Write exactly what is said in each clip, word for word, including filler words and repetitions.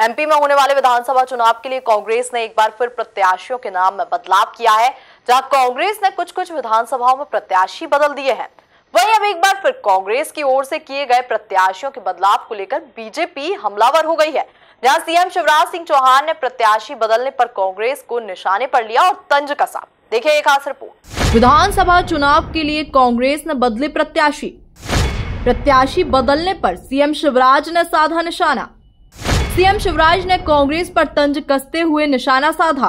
MP में होने वाले विधानसभा चुनाव के लिए कांग्रेस ने एक बार फिर प्रत्याशियों के नाम में बदलाव किया है। जहां कांग्रेस ने कुछ कुछ विधानसभाओं में प्रत्याशी बदल दिए हैं, वहीं अब एक बार फिर कांग्रेस की ओर से किए गए प्रत्याशियों के बदलाव को लेकर बीजेपी हमलावर हो गई है। जहां सीएम शिवराज सिंह चौहान ने प्रत्याशी बदलने पर कांग्रेस को निशाने पर लिया और तंज कसा। देखिए एक खास रिपोर्ट। विधानसभा चुनाव के लिए कांग्रेस ने बदले प्रत्याशी। प्रत्याशी बदलने पर सीएम शिवराज ने साधा निशाना। सीएम शिवराज ने कांग्रेस पर तंज कसते हुए निशाना साधा।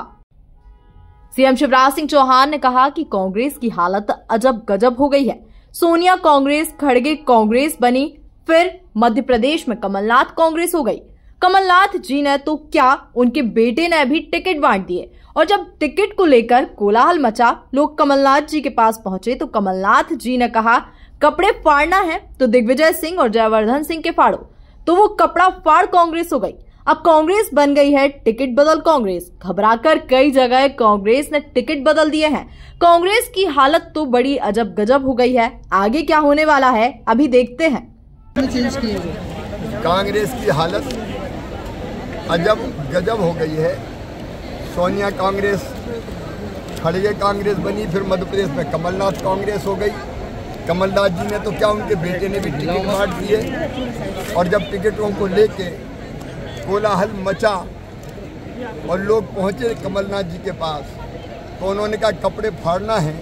सीएम शिवराज सिंह चौहान ने कहा कि कांग्रेस की हालत अजब गजब हो गई है। सोनिया कांग्रेस, खड़गे कांग्रेस बनी, फिर मध्य प्रदेश में कमलनाथ कांग्रेस हो गई। कमलनाथ जी ने तो क्या, उनके बेटे ने भी टिकट बांट दिए। और जब टिकट को लेकर कोलाहल मचा, लोग कमलनाथ जी के पास पहुंचे तो कमलनाथ जी ने कहा कपड़े फाड़ना है तो दिग्विजय सिंह और जयवर्धन सिंह के फाड़ो, तो वो कपड़ा फाड़ कांग्रेस हो गई। अब कांग्रेस बन गई है टिकट बदल कांग्रेस। घबराकर कई जगह कांग्रेस ने टिकट बदल दिए हैं। कांग्रेस की हालत तो बड़ी अजब गजब हो गई है। आगे क्या होने वाला है अभी देखते हैं। कांग्रेस की हालत अजब गजब हो गई है। सोनिया कांग्रेस, खड़गे कांग्रेस बनी, फिर मध्य प्रदेश में कमलनाथ कांग्रेस हो गई। कमलनाथ जी ने तो क्या, उनके बेटे ने भी टिकट बांट दिए। और जब टिकटों को लेके कोलाहल मचा और लोग पहुंचे कमलनाथ जी के पास तो उन्होंने कहा कपड़े फाड़ना है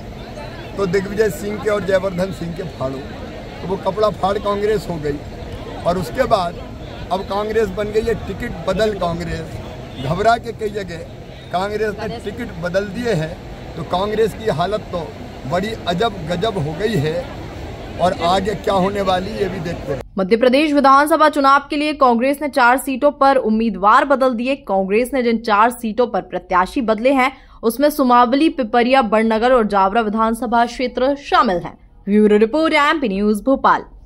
तो दिग्विजय सिंह के और जयवर्धन सिंह के फाड़ो, तो वो कपड़ा फाड़ कांग्रेस हो गई। और उसके बाद अब कांग्रेस बन गई है टिकट बदल कांग्रेस। घबरा के कई जगह कांग्रेस ने टिकट बदल दिए हैं। तो कांग्रेस की हालत तो बड़ी अजब गजब हो गई है और आगे क्या होने वाली ये भी देखते हैं। मध्य प्रदेश विधानसभा चुनाव के लिए कांग्रेस ने चार सीटों पर उम्मीदवार बदल दिए। कांग्रेस ने जिन चार सीटों पर प्रत्याशी बदले हैं उसमें सुमावली, पिपरिया, बड़नगर और जावरा विधानसभा क्षेत्र शामिल है। Bureau report, MP news, Bhopal.